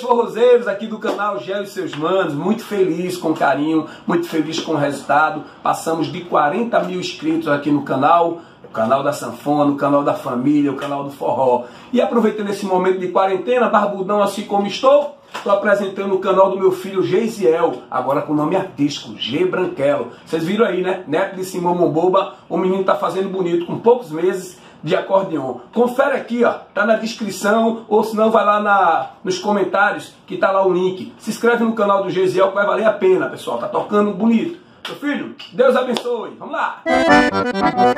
Forrozeiros aqui do canal Gelo e Seus Manos, muito feliz com o carinho, muito feliz com o resultado. Passamos de 40 mil inscritos aqui no canal, o canal da sanfona, o canal da família, o canal do forró. E aproveitando esse momento de quarentena, barbudão assim como estou, estou apresentando o canal do meu filho Geisiel, agora com o nome artístico, G Branquelo. Vocês viram aí, né? Neto de Simão Mão Boba, o menino tá fazendo bonito, com poucos meses de acordeon. Confere aqui, ó, tá na descrição, ou se não vai lá nos comentários, que tá lá o link. Se inscreve no canal do Geisiel que vai valer a pena, pessoal, tá tocando bonito. Meu filho, Deus abençoe, vamos lá!